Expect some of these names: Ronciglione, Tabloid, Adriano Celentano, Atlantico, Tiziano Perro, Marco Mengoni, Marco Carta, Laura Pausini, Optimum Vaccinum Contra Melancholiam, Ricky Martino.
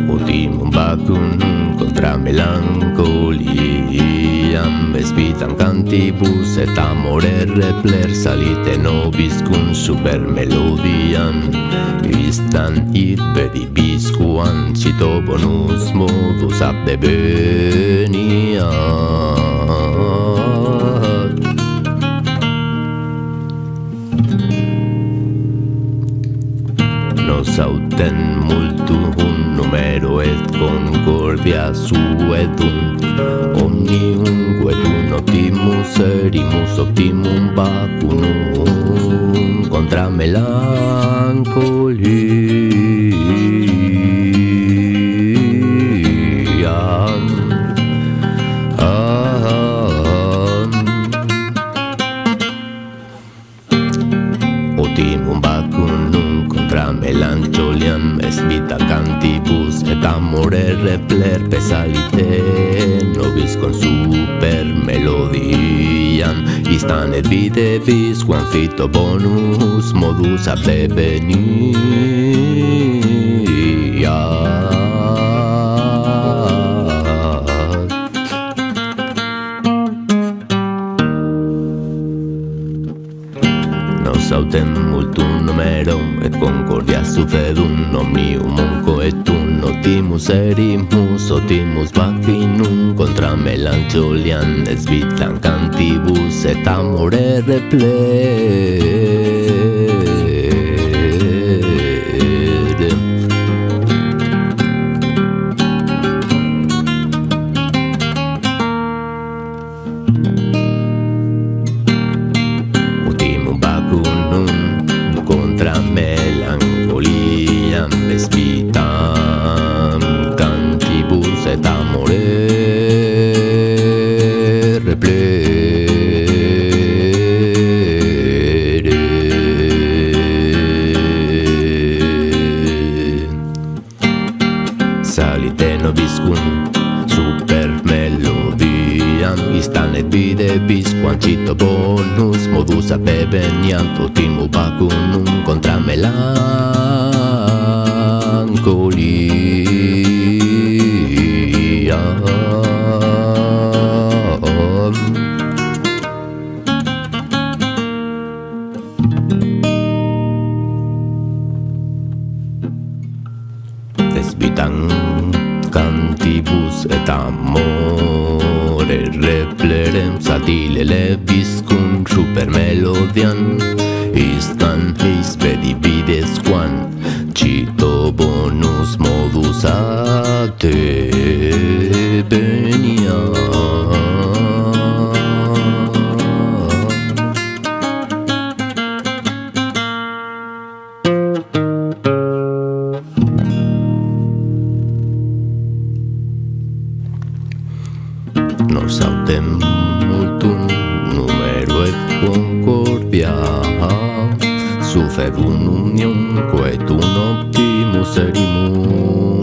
Optimum Vaccinum Contra Melancholiam Vespitam cantibus et amore repler salite nobis cum super melodiam Vistan ippe divisquam cito bonus modus ab deveniat. Nos autem multum numero et concordia suedum omnium quedum optimum serimus optimum vaccinum contra melancholiam. Optimum vaccinum contra melancholiam est vita cantibus et amore repler pesalite nobis con super melodiam Istan et videvis quam fito bonus modus ab deveniat. Nos autem multum numerum et concordia suffedum omnium coetum optimus serimus, optimus vaccinum contra melancholiam est vitam cantibus et amore repler. Optimum vaccinum contra melancholiam est vitam et amore repler. Salite nobis cum super melodiam Istan et videvis quam cito bonus modus ab deveniat Optimum vaccinum contra melancholiam. Desvitam cantibus et amore replerem satile levis cum super melodiam Istan eis pedivides quam cito bonus modus ad deveniat. Nos autem multum numero et concordia suffedum omnium quae optimus serimus